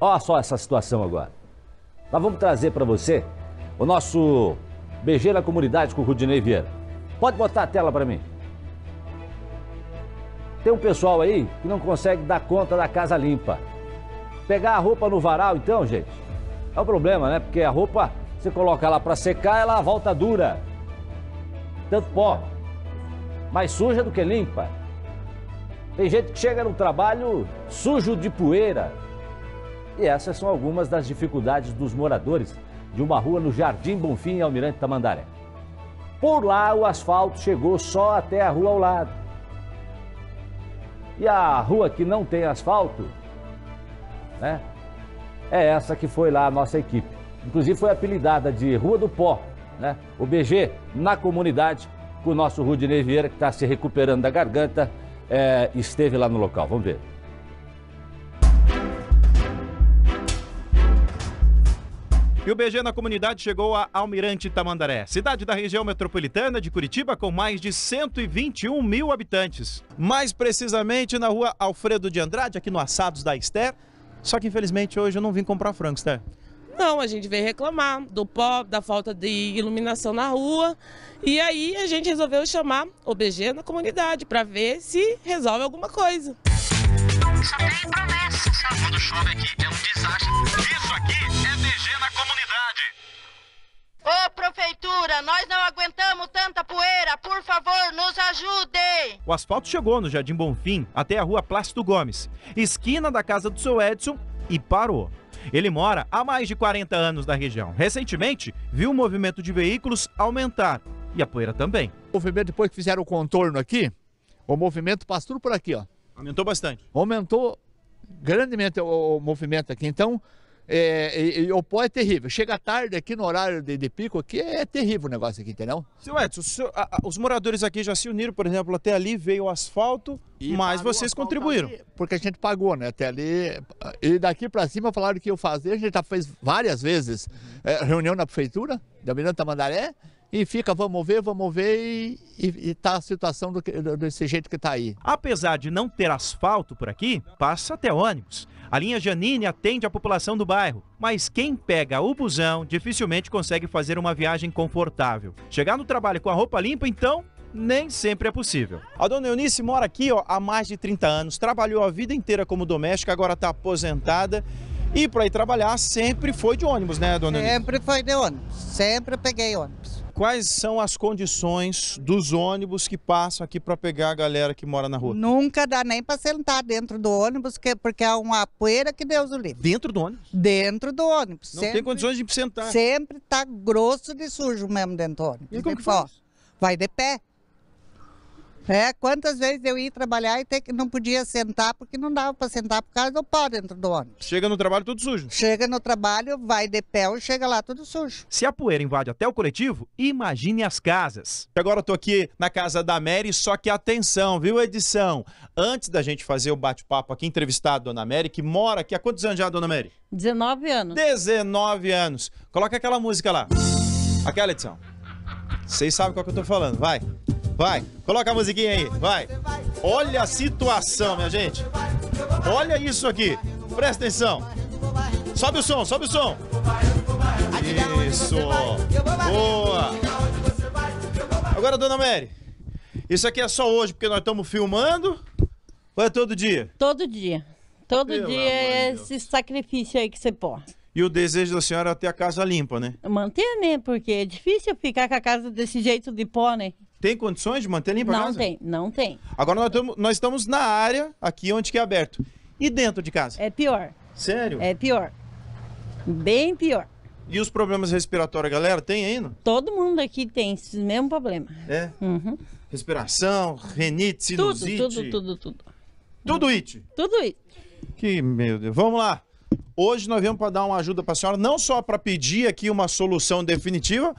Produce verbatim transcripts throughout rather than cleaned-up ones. Olha só essa situação agora. Nós vamos trazer para você o nosso B G na Comunidade com o Rudinei Vieira. Pode botar a tela para mim. Tem um pessoal aí que não consegue dar conta da casa limpa. Pegar a roupa no varal, então, gente, é um problema, né? Porque a roupa, você coloca ela para secar, ela volta dura. Tanto pó. Mais suja do que limpa. Tem gente que chega no trabalho sujo de poeira. E essas são algumas das dificuldades dos moradores de uma rua no Jardim Bonfim, em Almirante Tamandaré. Por lá, o asfalto chegou só até a rua ao lado. E a rua que não tem asfalto, né, é essa que foi lá a nossa equipe. Inclusive foi apelidada de Rua do Pó, né? O B G na Comunidade, com o nosso Rudinei Vieira, que está se recuperando da garganta, é, esteve lá no local. Vamos ver. E o B G na Comunidade chegou a Almirante Tamandaré, cidade da região metropolitana de Curitiba com mais de cento e vinte e um mil habitantes. Mais precisamente na rua Alfredo de Andrade, aqui no Assados da Esther. Só que infelizmente hoje eu não vim comprar frango, Esther. Não, a gente veio reclamar do pó, da falta de iluminação na rua. E aí a gente resolveu chamar o B G na Comunidade para ver se resolve alguma coisa. Só tem promessa, sabe? Quando chove aqui é um desastre. Isso aqui é B G na Comunidade. Ô prefeitura, nós não aguentamos tanta poeira, por favor, nos ajudem. O asfalto chegou no Jardim Bonfim até a Rua Plácido Gomes, esquina da casa do seu Edson, e parou. Ele mora há mais de quarenta anos na região. Recentemente, viu o movimento de veículos aumentar e a poeira também. O movimento, depois que fizeram o contorno aqui, o movimento passa tudo por aqui, ó. Aumentou bastante. Aumentou grandemente o, o movimento aqui. Então, é, e, e, o pó é terrível. Chega tarde aqui no horário de, de pico, aqui é terrível o negócio aqui, entendeu? Seu Edson, o seu, a, os moradores aqui já se uniram, por exemplo, até ali veio o asfalto, e mas vocês asfalto contribuíram. Ali, porque a gente pagou, né? Até ali. E daqui para cima falaram que eu fazia, a gente já fez várias vezes é, reunião na prefeitura, da Almirante Tamandaré. E fica, vamos ver, vamos ver, e, e, e tá a situação do, do, desse jeito que tá aí. Apesar de não ter asfalto por aqui, passa até ônibus. A linha Janine atende a população do bairro, mas quem pega o busão dificilmente consegue fazer uma viagem confortável. Chegar no trabalho com a roupa limpa, então, nem sempre é possível. A dona Eunice mora aqui ó, há mais de trinta anos, trabalhou a vida inteira como doméstica, agora está aposentada. E para ir trabalhar sempre foi de ônibus, né, dona Eunice? Sempre foi de ônibus, sempre peguei ônibus. Quais são as condições dos ônibus que passam aqui para pegar a galera que mora na rua? Nunca dá nem para sentar dentro do ônibus, porque é uma poeira que Deus o livre. Dentro do ônibus? Dentro do ônibus. Não sempre, tem condições de sentar. Sempre tá grosso de sujo mesmo dentro do ônibus. E como que faz? Vai de pé. É, quantas vezes eu ia trabalhar e ter que, não podia sentar, porque não dava para sentar por causa do pó dentro do ônibus. Chega no trabalho tudo sujo. Chega no trabalho, vai de pé e chega lá tudo sujo. Se a poeira invade até o coletivo, imagine as casas. Agora eu tô aqui na casa da Mary, só que atenção, viu, edição? Antes da gente fazer o bate-papo aqui, entrevistar a dona Mary, que mora aqui há quantos anos já, dona Mary? dezenove anos. dezenove anos. Coloca aquela música lá. Aquela edição. Vocês sabem qual que eu tô falando, vai. Vai, coloca a musiquinha aí, vai. Olha a situação, minha gente. Olha isso aqui, presta atenção. Sobe o som, sobe o som. Isso, boa. Agora, dona Mary, isso aqui é só hoje porque nós estamos filmando ou é todo dia? Todo dia, todo Pelo dia é esse sacrifício aí que você põe. E o desejo da senhora é ter a casa limpa, né? Manter, né? Porque é difícil ficar com a casa desse jeito de pó, né? Tem condições de manter limpa a casa? Não tem, não tem. Agora nós, tamo, nós estamos na área aqui onde que é aberto. E dentro de casa? É pior. Sério? É pior. Bem pior. E os problemas respiratórios, galera, tem ainda? Todo mundo aqui tem esse mesmo problema. É? Uhum. Respiração, renite, sinusite. Tudo, tudo, tudo, tudo. Tudo it? Tudo it. Que meu Deus. Vamos lá. Hoje nós viemos para dar uma ajuda para a senhora, não só para pedir aqui uma solução definitiva,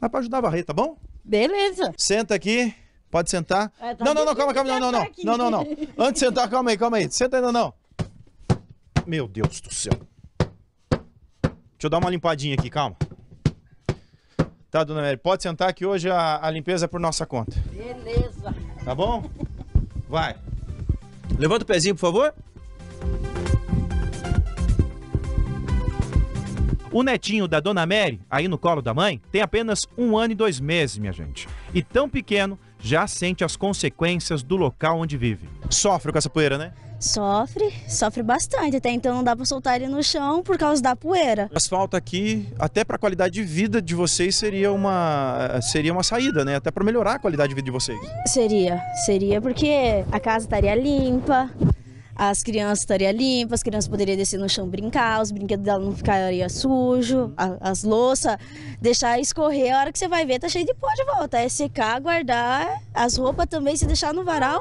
mas para ajudar a varrer, tá bom? Beleza. Senta aqui, pode sentar. É, tá não, não, não, calma, calma, não, não, não, não, não, não. Antes de sentar, calma aí, calma aí. Senta aí, não, não. Meu Deus do céu. Deixa eu dar uma limpadinha aqui, calma. Tá, dona Mary, pode sentar que hoje a, a limpeza é por nossa conta. Beleza. Tá bom? Vai. Levanta o pezinho, por favor. O netinho da Dona Mary, aí no colo da mãe, tem apenas um ano e dois meses, minha gente. E tão pequeno, já sente as consequências do local onde vive. Sofre com essa poeira, né? Sofre, sofre bastante, até então não dá para soltar ele no chão por causa da poeira. O asfalto aqui, até para a qualidade de vida de vocês, seria uma, seria uma saída, né? Até para melhorar a qualidade de vida de vocês. Seria, seria porque a casa estaria limpa, as crianças estariam limpas, as crianças poderiam descer no chão brincar, os brinquedos dela não ficariam sujos, as louças, deixar escorrer, a hora que você vai ver tá cheio de pó de volta, é secar, guardar, as roupas também se deixar no varal,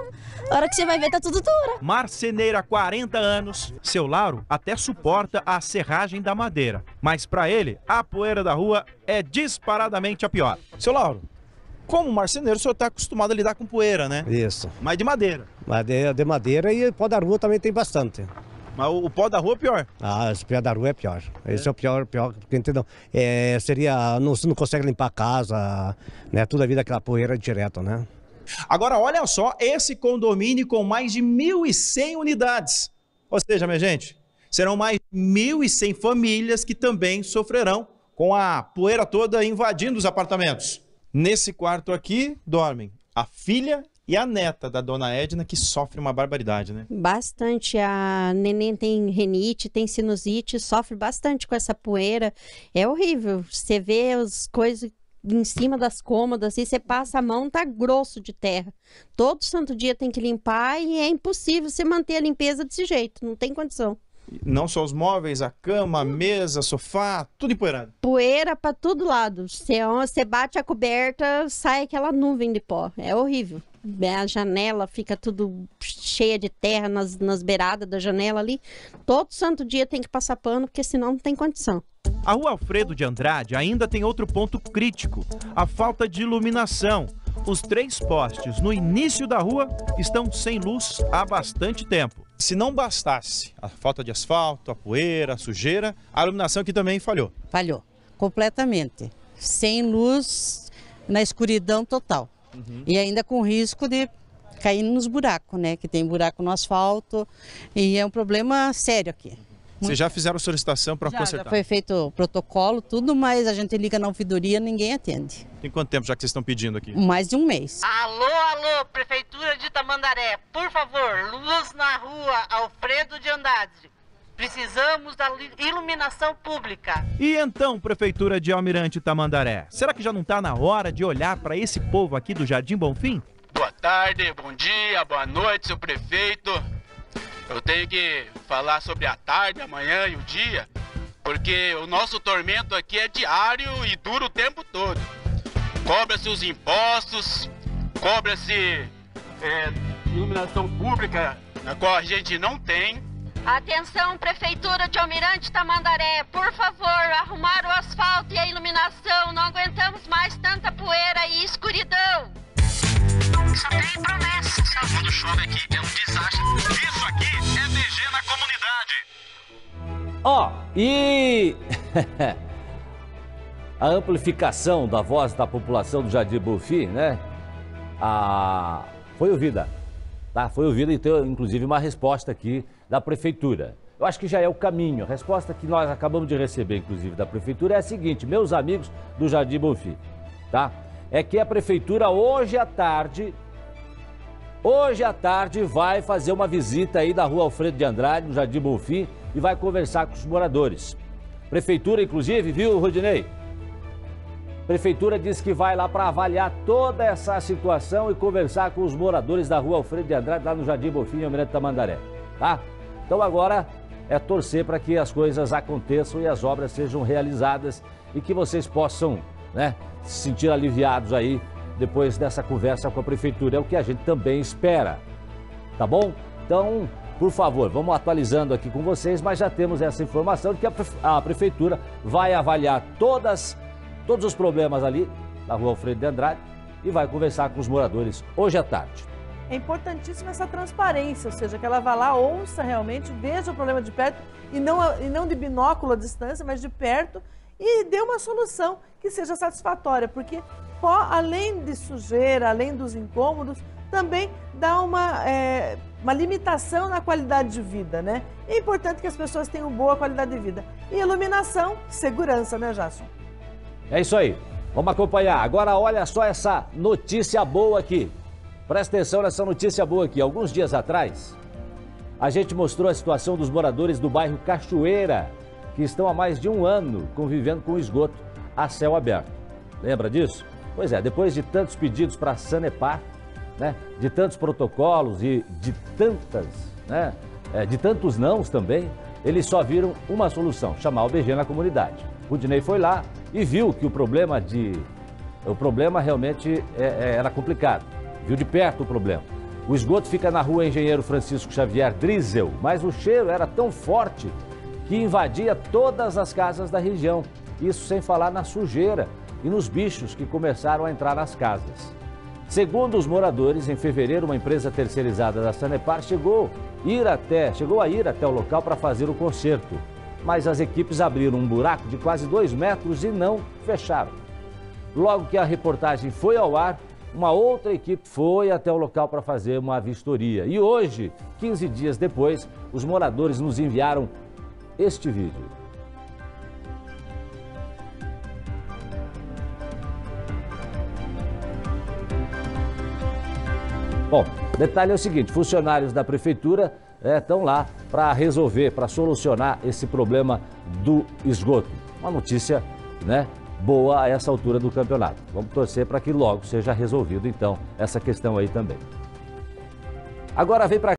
a hora que você vai ver tá tudo dura. Marceneiro há quarenta anos, seu Lauro até suporta a serragem da madeira, mas para ele a poeira da rua é disparadamente a pior. Seu Lauro, como marceneiro, o senhor está acostumado a lidar com poeira, né? Isso. Mas de madeira. Madeira, de madeira e pó da rua também tem bastante. Mas o, o pó da rua é pior? Ah, o pó da rua é pior. É. Esse é o pior, pior, porque entendeu? É, seria, não, você não consegue limpar a casa, né? Toda a vida aquela poeira direto, né? Agora, olha só esse condomínio com mais de mil e cem unidades. Ou seja, minha gente, serão mais de mil e cem famílias que também sofrerão com a poeira toda invadindo os apartamentos. Nesse quarto aqui dormem a filha e a neta da Dona Edna, que sofre uma barbaridade, né? Bastante. A neném tem renite, tem sinusite, sofre bastante com essa poeira. É horrível. Você vê as coisas em cima das cômodas e você passa a mão, tá grosso de terra. Todo santo dia tem que limpar e é impossível você manter a limpeza desse jeito. Não tem condição. Não só os móveis, a cama, a mesa, sofá, tudo empoeirado. Poeira para todo lado. Você bate a coberta, sai aquela nuvem de pó. É horrível. A janela fica tudo cheia de terra nas, nas beiradas da janela ali. Todo santo dia tem que passar pano, porque senão não tem condição. A rua Alfredo de Andrade ainda tem outro ponto crítico. A falta de iluminação. Os três postes no início da rua estão sem luz há bastante tempo. Se não bastasse a falta de asfalto, a poeira, a sujeira, a iluminação aqui também falhou. Falhou, completamente. Sem luz, na escuridão total. Uhum. E ainda com risco de cair nos buracos, né? Que tem buraco no asfalto e é um problema sério aqui. Muito. Vocês já fizeram solicitação para consertar? Já foi feito protocolo, tudo, mas a gente liga na ouvidoria, ninguém atende. Tem quanto tempo já que vocês estão pedindo aqui? Mais de um mês. Alô, alô, Prefeitura de Tamandaré, por favor, luz na rua Alfredo de Andrade. Precisamos da iluminação pública. E então, Prefeitura de Almirante Tamandaré, será que já não está na hora de olhar para esse povo aqui do Jardim Bonfim? Boa tarde, bom dia, boa noite, seu prefeito. Eu tenho que falar sobre a tarde, a manhã e o dia, porque o nosso tormento aqui é diário e dura o tempo todo. Cobra-se os impostos, cobra-se é, iluminação pública, na qual a gente não tem. Atenção, Prefeitura de Almirante Tamandaré, por favor, arrumar o asfalto e a iluminação. Não aguentamos mais tanta poeira e escuridão. Só tem promessa. Quando chove aqui é um desastre. Isso aqui é D G na comunidade. Ó, oh, e... a amplificação da voz da população do Jardim Bonfim, né? Ah, foi ouvida. Tá? Foi ouvida e tem, inclusive, uma resposta aqui da Prefeitura. Eu acho que já é o caminho. A resposta que nós acabamos de receber, inclusive, da Prefeitura é a seguinte. Meus amigos do Jardim Bonfim, tá? É que a Prefeitura hoje à tarde, hoje à tarde vai fazer uma visita aí da Rua Alfredo de Andrade, no Jardim Bonfim, e vai conversar com os moradores. Prefeitura, inclusive, viu, Rudinei? Prefeitura diz que vai lá para avaliar toda essa situação e conversar com os moradores da Rua Alfredo de Andrade, lá no Jardim Bonfim, em Almirante Tamandaré, tá? Então agora é torcer para que as coisas aconteçam e as obras sejam realizadas e que vocês possam, né, se sentir aliviados aí depois dessa conversa com a Prefeitura. É o que a gente também espera, tá bom? Então, por favor, vamos atualizando aqui com vocês, mas já temos essa informação de que a Prefeitura vai avaliar todas, todos os problemas ali na Rua Alfredo de Andrade e vai conversar com os moradores hoje à tarde. É importantíssima essa transparência, ou seja, que ela vá lá, ouça realmente, veja o problema de perto, e não, e não de binóculo à distância, mas de perto, e dê uma solução que seja satisfatória, porque pó, além de sujeira, além dos incômodos, também dá uma, é, uma limitação na qualidade de vida, né? É importante que as pessoas tenham boa qualidade de vida. E iluminação, segurança, né, Jasson? É isso aí. Vamos acompanhar. Agora olha só essa notícia boa aqui. Presta atenção nessa notícia boa aqui. Alguns dias atrás, a gente mostrou a situação dos moradores do bairro Cachoeira, que estão há mais de um ano convivendo com o esgoto a céu aberto. Lembra disso? Pois é, depois de tantos pedidos para a Sanepar, né, de tantos protocolos e de tantas, né, de tantos nãos também, eles só viram uma solução, chamar o B G na comunidade. Rudinei foi lá e viu que o problema de, o problema realmente é, é, era complicado, viu de perto o problema. O esgoto fica na rua Engenheiro Francisco Xavier Drizel, mas o cheiro era tão forte que invadia todas as casas da região. Isso sem falar na sujeira e nos bichos que começaram a entrar nas casas. Segundo os moradores, em fevereiro, uma empresa terceirizada da Sanepar chegou, ir até, chegou a ir até o local para fazer o conserto. Mas as equipes abriram um buraco de quase dois metros e não fecharam. Logo que a reportagem foi ao ar, uma outra equipe foi até o local para fazer uma vistoria. E hoje, quinze dias depois, os moradores nos enviaram este vídeo. Bom, detalhe é o seguinte, funcionários da prefeitura estão é, lá para resolver, para solucionar esse problema do esgoto. Uma notícia, né, boa a essa altura do campeonato. Vamos torcer para que logo seja resolvido, então, essa questão aí também. Agora vem para